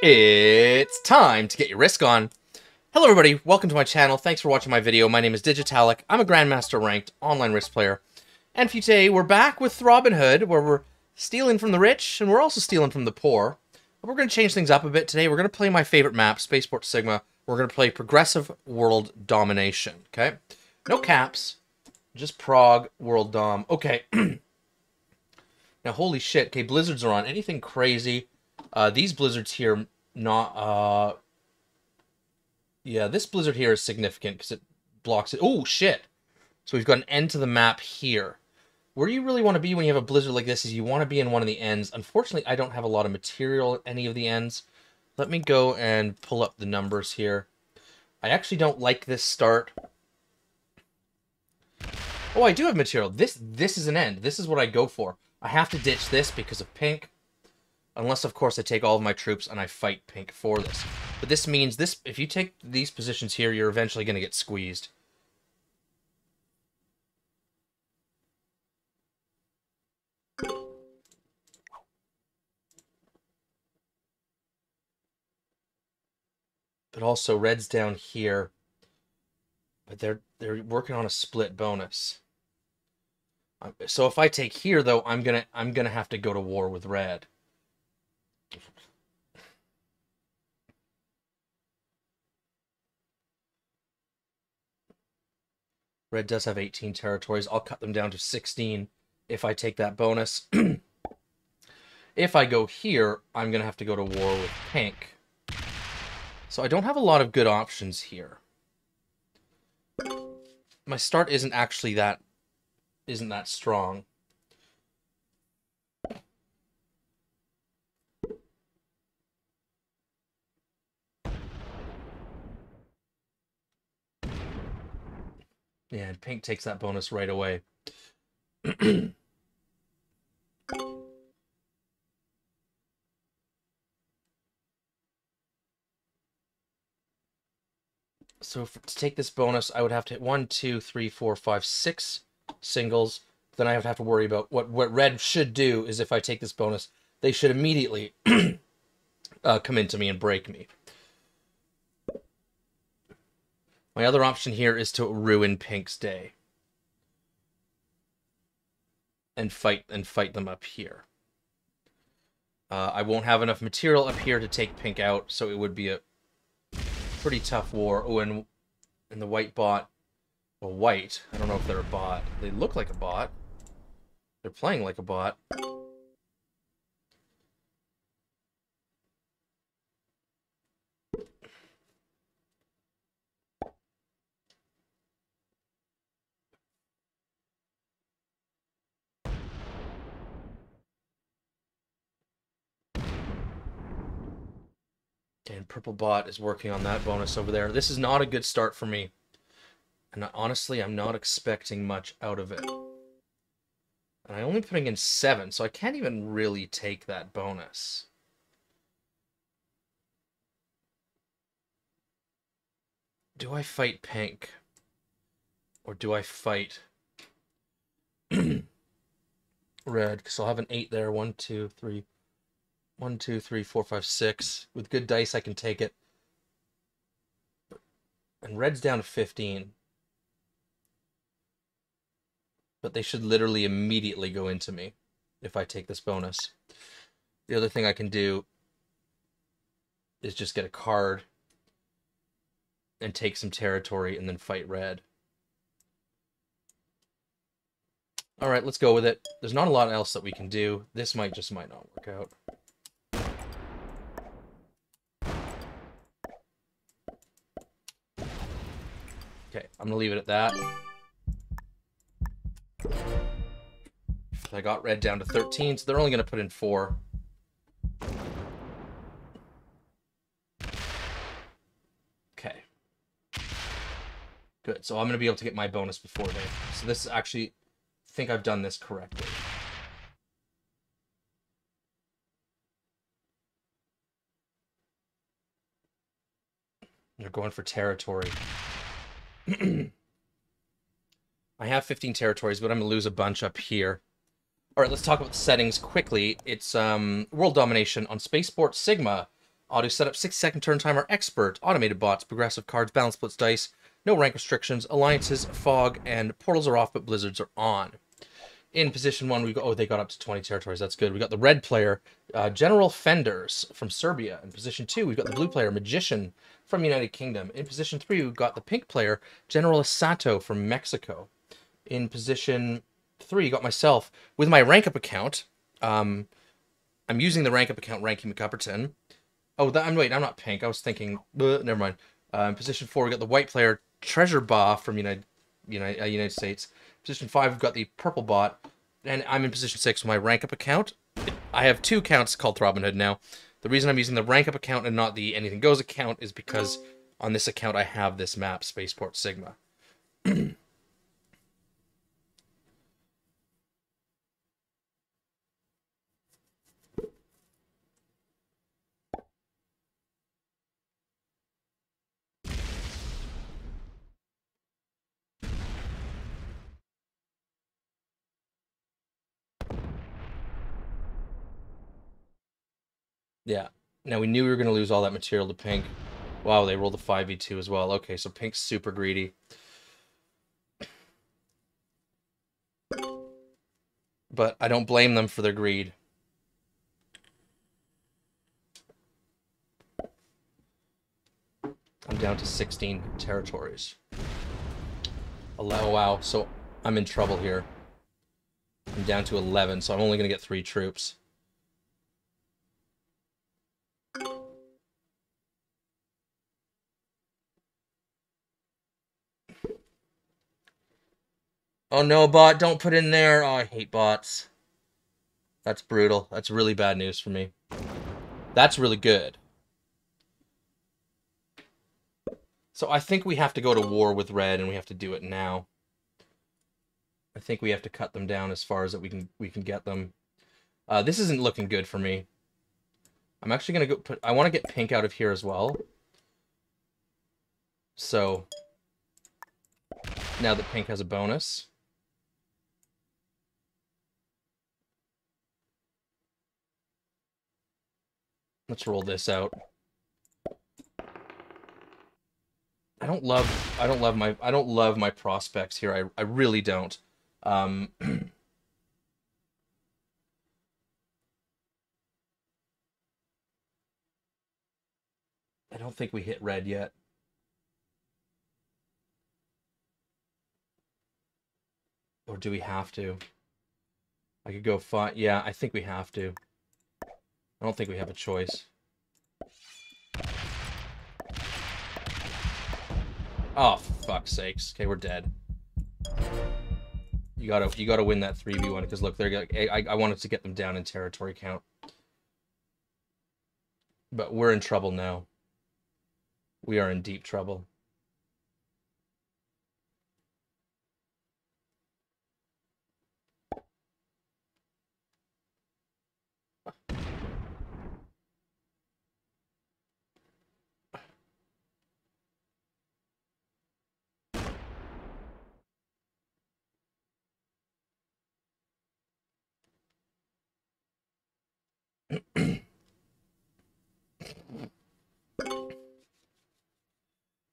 It's time to get your Risk on. Hello everybody, welcome to my channel. Thanks for watching my video. My name is Digitalic. I'm a Grandmaster ranked online Risk player. And for today, we're back with Throbbin Hood, where we're stealing from the rich, and we're also stealing from the poor. But we're going to change things up a bit today. We're going to play my favorite map, Spaceport Sigma. We're going to play Progressive World Domination, okay? No caps, just Prog World Dom. Okay. Now, holy shit. Okay, blizzards are on. Anything crazy? These blizzards here, not, yeah, this blizzard here is significant because it blocks it. Oh, shit. So we've got an end to the map here. Where you really want to be when you have a blizzard like this is you want to be in one of the ends. Unfortunately, I don't have a lot of material at any of the ends. Let me go and pull up the numbers here. I actually don't like this start. Oh, I do have material. This is an end. This is what I go for. I have to ditch this because of pink. Unless, of course, I take all of my troops and I fight pink for this. But this means this: if you take these positions here, you're eventually going to get squeezed. But also, red's down here. But they're working on a split bonus. So if I take here, though, I'm gonna have to go to war with red. Red does have 18 territories. I'll cut them down to 16 if I take that bonus. If I go here, I'm going to have to go to war with pink. So I don't have a lot of good options here. My start isn't actually that... isn't that strong. Yeah, and pink takes that bonus right away. So to take this bonus, I would have to hit 1, 2, 3, 4, 5, 6 singles. Then I would have to worry about what red should do is if I take this bonus, they should immediately come into me and break me. My other option here is to ruin pink's day and fight them up here. I won't have enough material up here to take pink out, so it would be a pretty tough war. Oh, and the white bot, well, white, I don't know if they're a bot. They look like a bot. They're playing like a bot. And purple bot is working on that bonus over there. This is not a good start for me. And honestly, I'm not expecting much out of it. And I'm only putting in 7, so I can't even really take that bonus. Do I fight pink? Or do I fight red? Because I'll have an 8 there. 1, 2, 3... 1, 2, 3, 4, 5, 6. With good dice, I can take it. And red's down to 15. But they should literally immediately go into me if I take this bonus. The other thing I can do is just get a card and take some territory and then fight red. All right, let's go with it. There's not a lot else that we can do. This might just might not work out. Okay, I'm gonna leave it at that. I got red down to 13, so they're only gonna put in 4. Okay. Good, so I'm gonna be able to get my bonus before they... So this is actually... I think I've done this correctly. They're going for territory. I have 15 territories, but I'm gonna lose a bunch up here. All right, let's talk about the settings quickly. It's World Domination on Spaceport Sigma. Auto setup, 60-second turn timer, expert, automated bots, progressive cards, balance splits, dice, no rank restrictions, alliances, fog, and portals are off, but blizzards are on. In position one, we go, oh, they got up to 20 territories. That's good. We got the red player, General Fenders from Serbia. In position two, we've got the blue player, Magician from United Kingdom. In position three, we've got the pink player, General Asato from Mexico. In position three, you got myself with my rank up account. I'm using the rank up account, Ranky McCupperton. Oh, I'm not pink. I was thinking, never mind. In position four, we got the white player, Treasure Ba from United States. Position five, we've got the purple bot, and I'm in position six with my rank up account. I have two accounts called Throbbin Hood now. The reason I'm using the rank up account and not the anything goes account is because on this account I have this map, Spaceport Sigma. Yeah. Now, we knew we were going to lose all that material to pink. Wow, they rolled a 5v2 as well. Okay, so pink's super greedy. But I don't blame them for their greed. I'm down to 16 territories. Oh, wow, so I'm in trouble here. I'm down to 11, so I'm only going to get 3 troops. Oh no, bot, don't put in there. Oh, I hate bots. That's brutal. That's really bad news for me. That's really good. So I think we have to go to war with red, and we have to do it now. I think we have to cut them down as far as that we can get them. This isn't looking good for me. I'm actually going to go put... I want to get pink out of here as well. So, now that pink has a bonus... Let's roll this out. I don't love my prospects here. I really don't. I don't think we hit red yet. Or do we have to? I could go fight. Yeah, I think we have to. I don't think we have a choice. Oh, for fuck's sakes. Okay, we're dead. You gotta win that 3v1 because look, I wanted to get them down in territory count. But we're in trouble now. We are in deep trouble.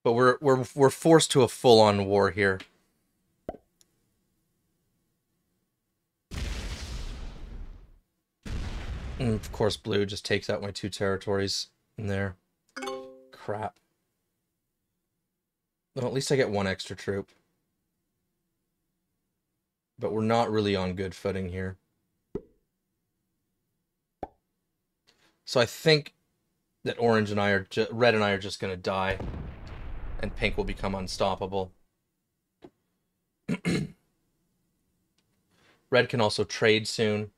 But we're forced to a full-on war here. And of course, blue just takes out my 2 territories in there. Crap. Well, at least I get 1 extra troop. But we're not really on good footing here. So I think that orange and I are red and I are just going to die. And pink will become unstoppable. Red can also trade soon.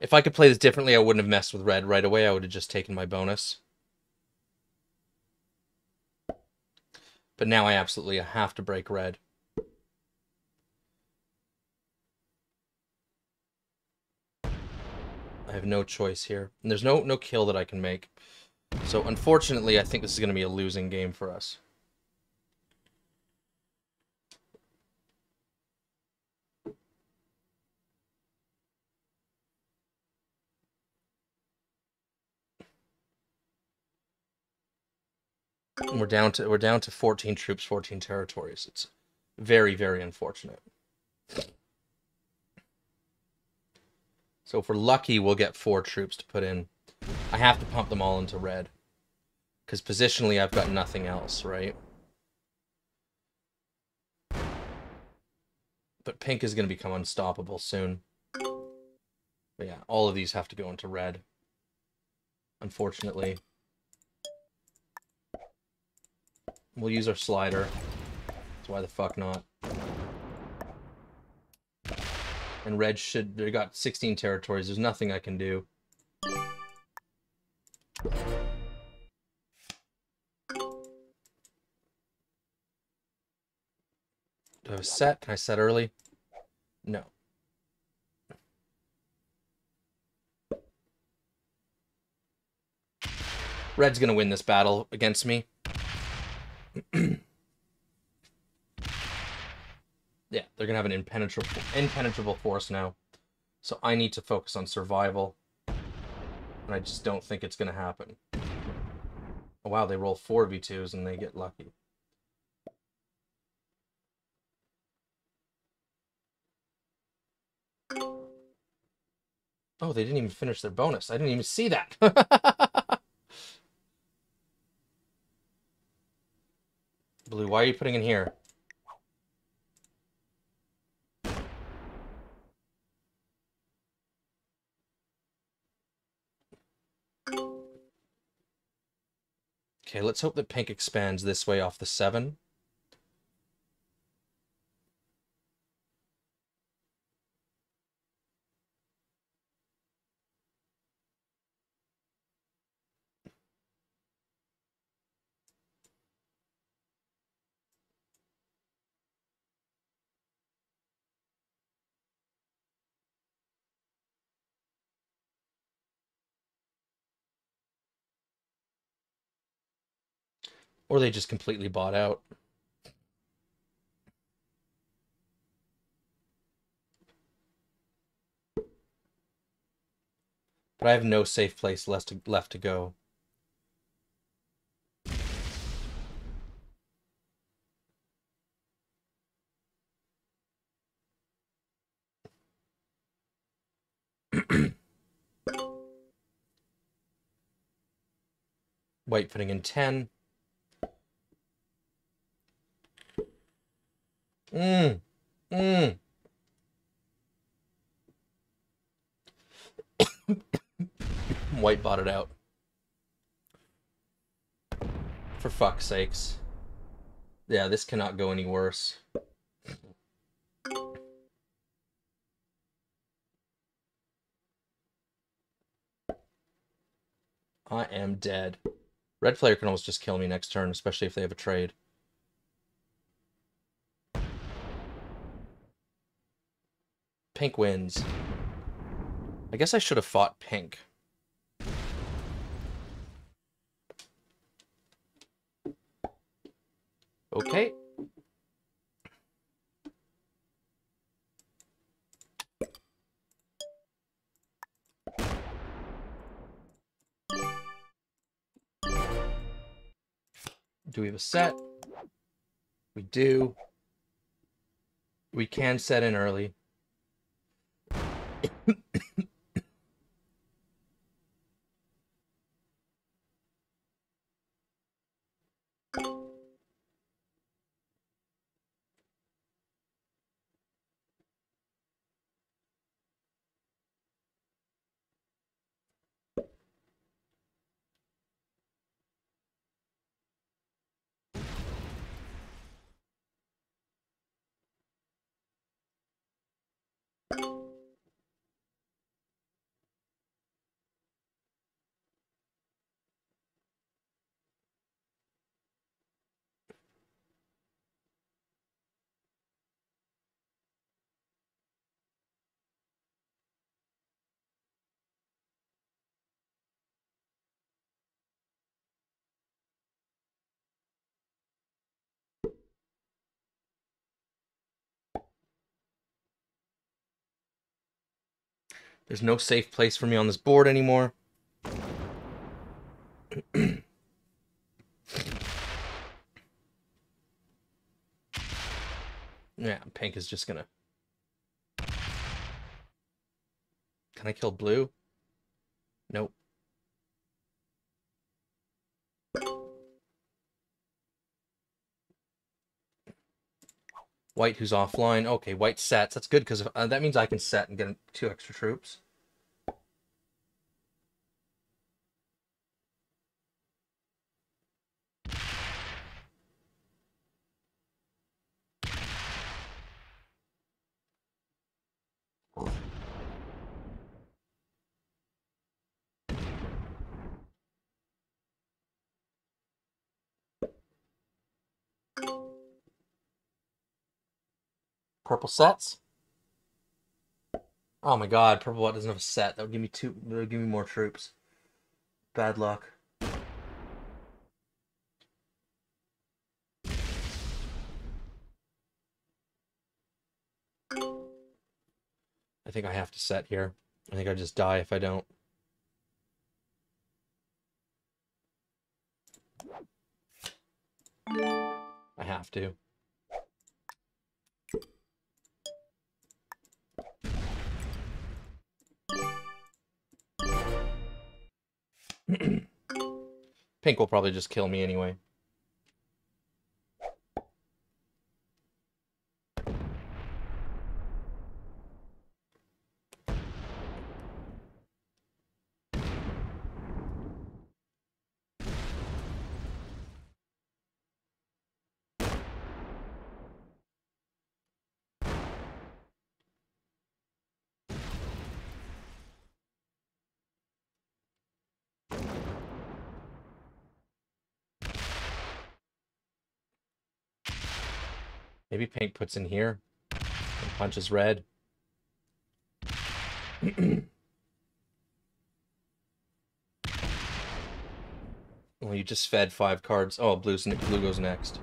If I could play this differently, I wouldn't have messed with red right away. I would have just taken my bonus. But now I absolutely have to break red. I have no choice here. And there's no kill that I can make. So unfortunately, I think this is going to be a losing game for us. We're down to 14 troops, 14 territories. It's very, very unfortunate. So if we're lucky, we'll get 4 troops to put in. I have to pump them all into red, because positionally I've got nothing else, right? But pink is going to become unstoppable soon. But yeah, all of these have to go into red, unfortunately. We'll use our slider. That's why the fuck not. And red should... They got 16 territories. There's nothing I can do. Do I have a set? Can I set early? No. Red's gonna win this battle against me. Yeah, they're gonna have an impenetrable force now, so I need to focus on survival, and I just don't think it's gonna happen. Oh wow, they roll 4 V2s and they get lucky. Oh, they didn't even finish their bonus. I didn't even see that. Blue, why are you putting in here? Okay, let's hope that pink expands this way off the 7. Or they just completely bought out. But I have no safe place left to go. White putting in 10. White bought it out. For fuck's sakes. Yeah, this cannot go any worse. I am dead. Red player can almost just kill me next turn, especially if they have a trade. Pink wins. I guess I should have fought pink. Okay. Do we have a set? We do. We can set in early. There's no safe place for me on this board anymore. Yeah, pink is just gonna... Can I kill blue? Nope. White, who's offline. Okay, white sets. That's good, because that means I can set and get 2 extra troops. Purple sets. Oh my god, purple white doesn't have a set. That would give me 2, that would give me more troops. Bad luck. I think I have to set here. I think I just die if I don't. I have to. Pink will probably just kill me anyway. Maybe pink puts in here and punches red. Well, you just fed 5 cards. Oh, blue goes next.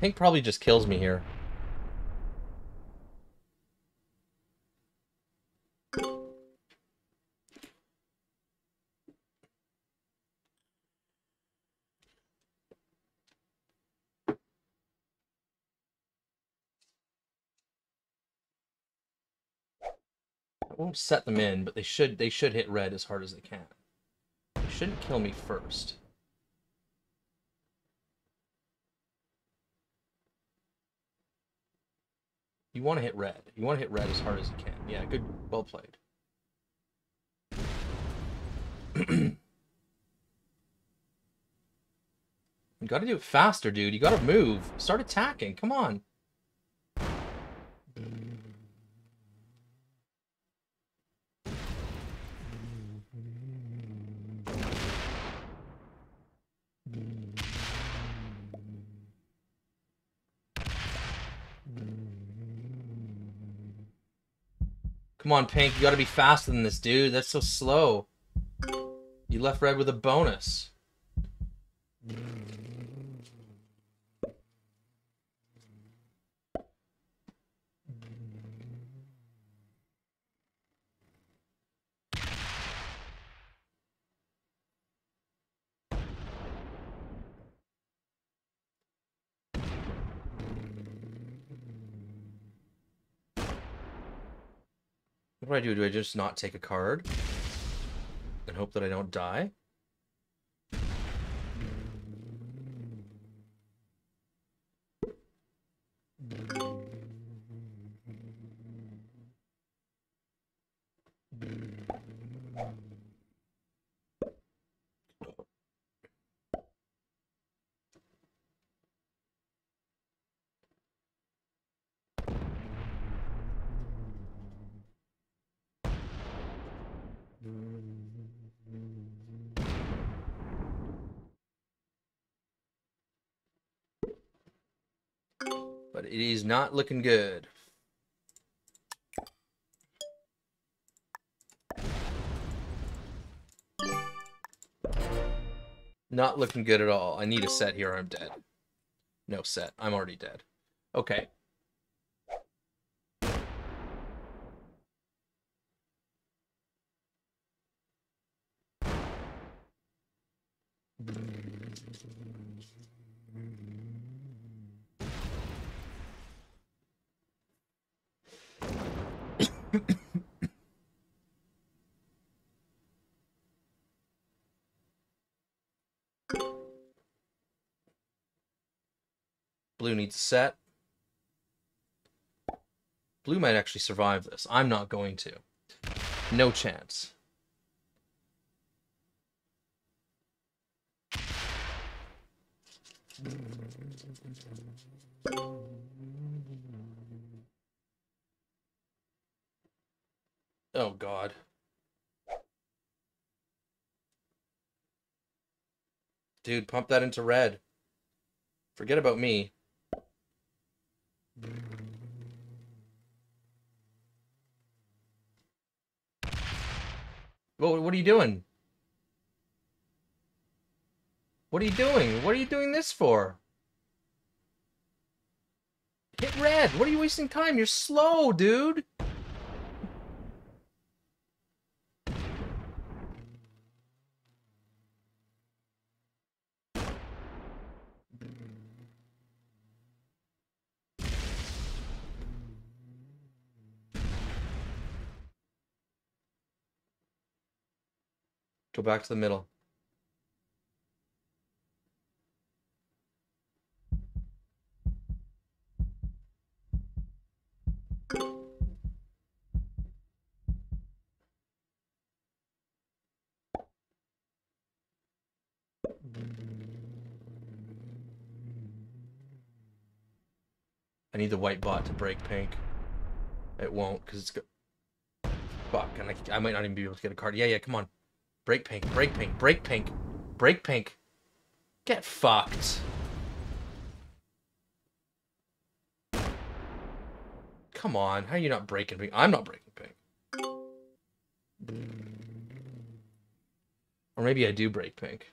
Pink probably just kills me here. I won't set them in, but they should hit red as hard as they can. They shouldn't kill me first. You want to hit red. You want to hit red as hard as you can. Yeah, good. Well played. You got to do it faster, dude. You got to move. Start attacking. Come on. Come on, pink. You gotta be faster than this, dude. That's so slow. You left red with a bonus. What do? Do I just not take a card and hope that I don't die? But it is not looking good. Not looking good at all. I need a set here or I'm dead. No set. I'm already dead. Okay. Blue needs a set. Blue might actually survive this. I'm not going to. No chance. Oh, God. Dude, pump that into red. Forget about me. Well, what are you doing? What are you doing? What are you doing this for? Hit red. What are you wasting time? You're slow, dude. Go back to the middle. I need the white bot to break pink. It won't, because it's good. Fuck, and I might not even be able to get a card. Yeah, come on. Break pink, break pink, break pink, break pink. Get fucked. Come on, how are you not breaking pink? I'm not breaking pink. Or maybe I do break pink.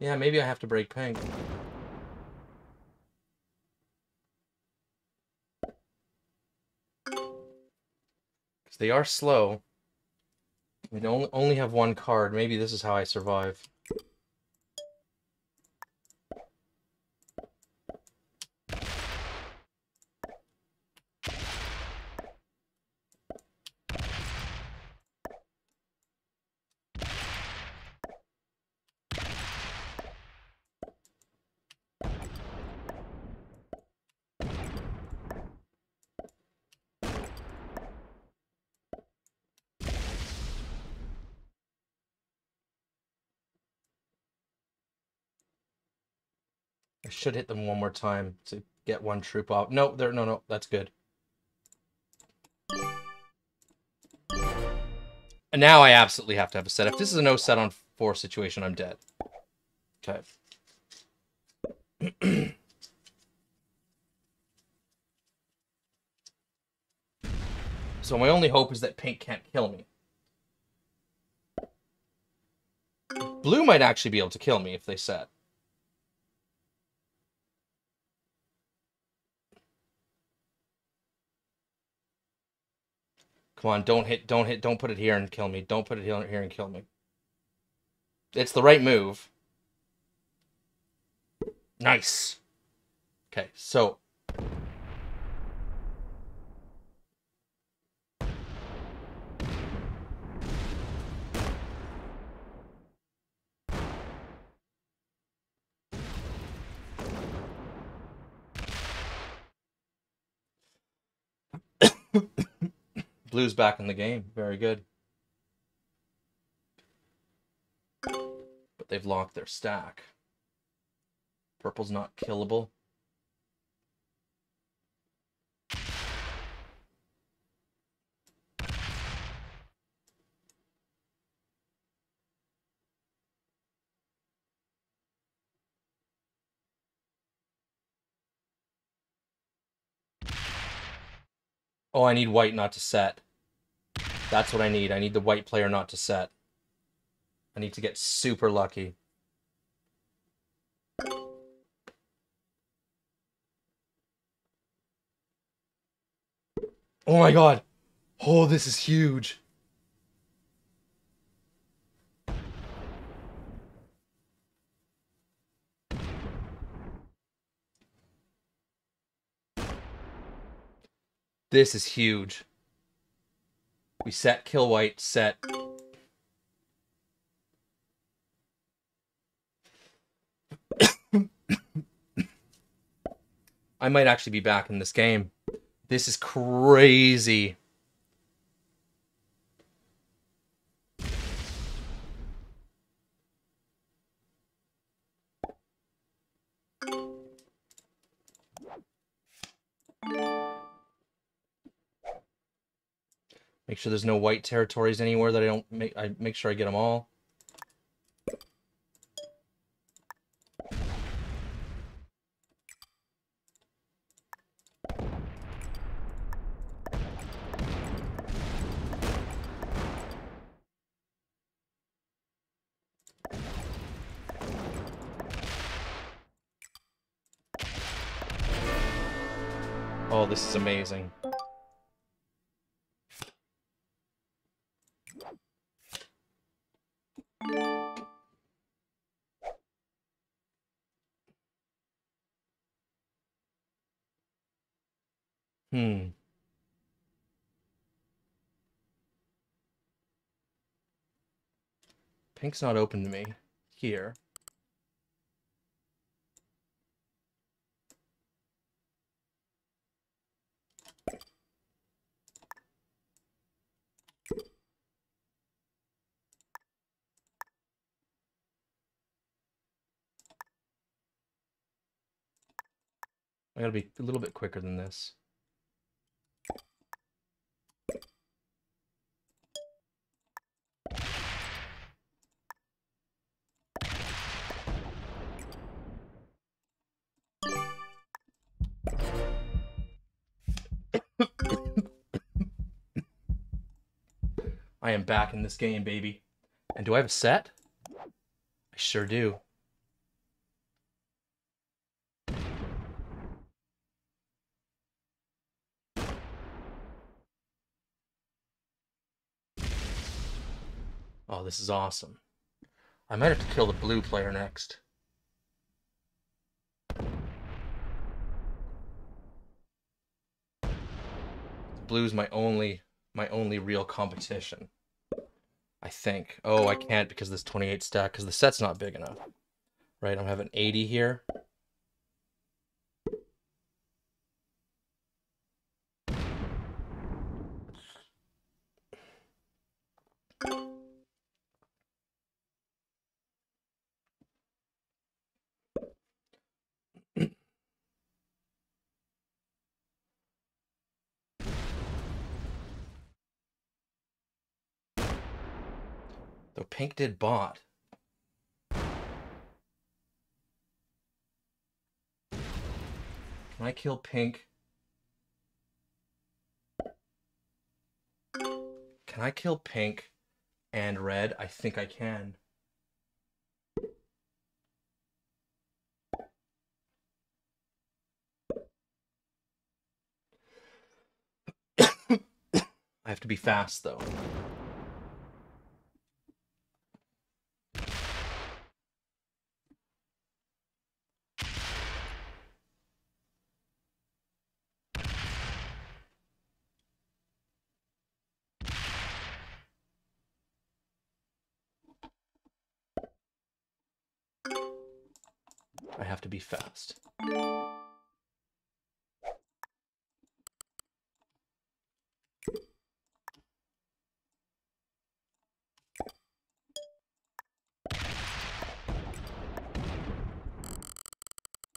Yeah, maybe I have to break pink. Because they are slow. We only have one card. Maybe this is how I survive. Should hit them one more time to get one troop off. No, they're no, that's good. And now I absolutely have to have a set. If this is a no set on 4 situation, I'm dead. Okay. So my only hope is that pink can't kill me. Blue might actually be able to kill me if they set. Come on, don't put it here and kill me. Don't put it here and kill me. It's the right move. Nice. Okay, so. Blue's back in the game. Very good. But they've locked their stack. Purple's not killable. Oh, I need white not to set. That's what I need. I need the white player not to set. I need to get super lucky. Oh my god. Oh, this is huge. This is huge. We set, kill white, set. I might actually be back in this game. This is crazy. Make sure there's no white territories anywhere that I don't make. I make sure I get them all. Oh, this is amazing. Pink's not open to me here. I gotta be a little bit quicker than this. I am back in this game, baby. And do I have a set? I sure do. Oh, this is awesome. I might have to kill the blue player next. Blue's my only real competition, I think. Oh, I can't because this 28 stack, because the set's not big enough. Right, I'm having 80 here. Though pink did bot. Can I kill pink? Can I kill pink and red? I think I can. I have to be fast though. I have to be fast.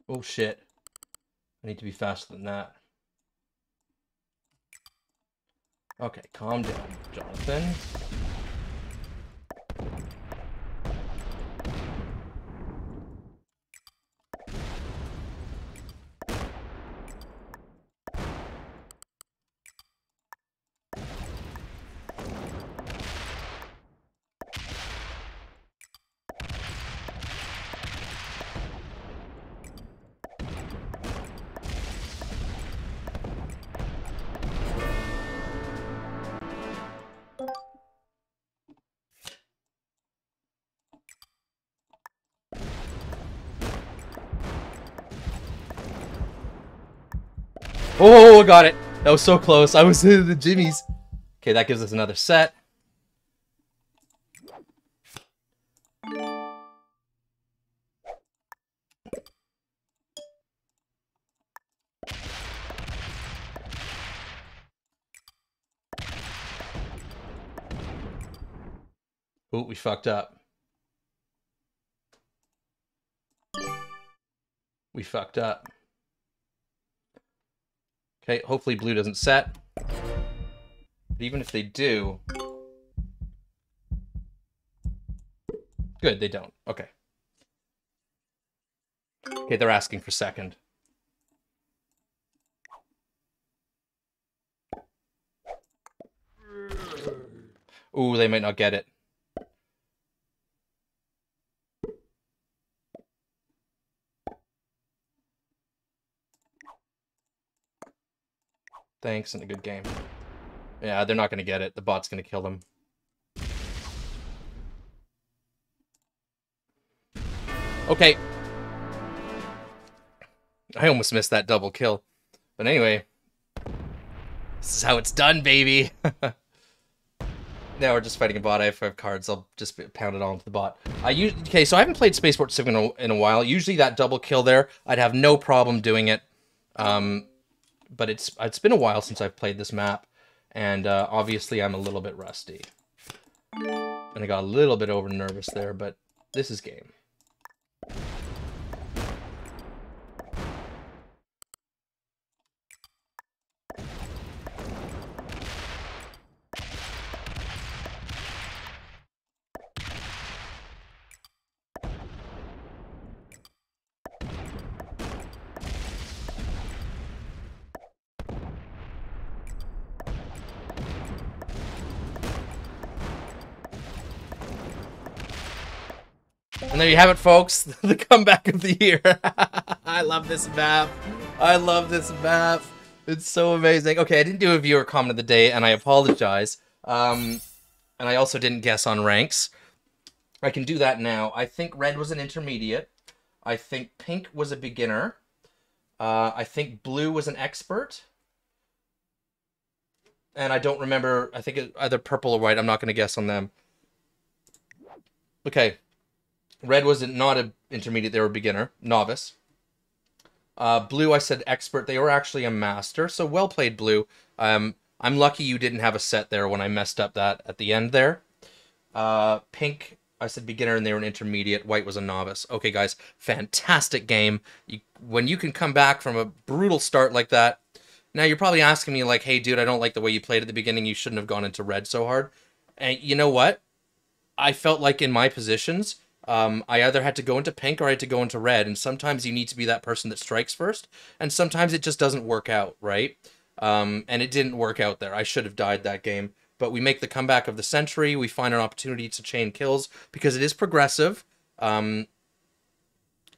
Oh shit. I need to be faster than that. Okay, calm down, Jonathan. Oh, I got it. That was so close. I was in the jimmies. Okay, that gives us another set. Oh, we fucked up. We fucked up. Okay, hopefully blue doesn't set. But even if they do... Good, they don't. Okay. Okay, they're asking for second. Ooh, they might not get it. Thanks, and a good game. Yeah, they're not going to get it. The bot's going to kill them. Okay. I almost missed that double kill. But anyway. This is how it's done, baby! Now we're just fighting a bot. I have 5 cards. I'll just pound it all into the bot. Okay, so I haven't played Spaceport Sigma in a while. Usually that double kill there, I'd have no problem doing it. But it's been a while since I've played this map, and obviously I'm a little bit rusty. And I got a little bit over nervous there, but this is game. And there you have it, folks, the comeback of the year. I love this map. I love this map. It's so amazing. Okay, I didn't do a viewer comment of the day, and I apologize. And I also didn't guess on ranks. I can do that now. I think red was an intermediate. I think pink was a beginner. I think blue was an expert. And I don't remember. I think it's either purple or white. I'm not going to guess on them. Okay. Red was not an intermediate, they were a beginner, novice. Blue, I said expert. They were actually a master, so well played, Blue. I'm lucky you didn't have a set there when I messed up that at the end there. Pink, I said beginner, and they were an intermediate. White was a novice. Okay, guys, fantastic game. When you can come back from a brutal start like that, now you're probably asking me, like, hey, dude, I don't like the way you played at the beginning. You shouldn't have gone into red so hard. And you know what? I felt like in my positions... I either had to go into pink or I had to go into red, and sometimes you need to be that person that strikes first, and sometimes it just doesn't work out, right? And it didn't work out there. I should have died that game, but we make the comeback of the century. We find an opportunity to chain kills because it is progressive. We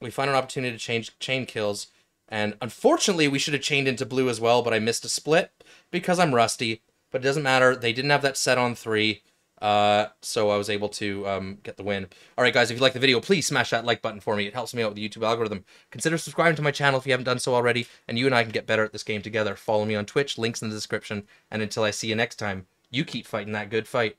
find an opportunity to chain kills, and unfortunately we should have chained into blue as well, but I missed a split because I'm rusty, but it doesn't matter. They didn't have that set on 3. So I was able to, get the win. Alright guys, if you like the video, please smash that like button for me. It helps me out with the YouTube algorithm. Consider subscribing to my channel if you haven't done so already, and you and I can get better at this game together. Follow me on Twitch, links in the description, and until I see you next time, you keep fighting that good fight.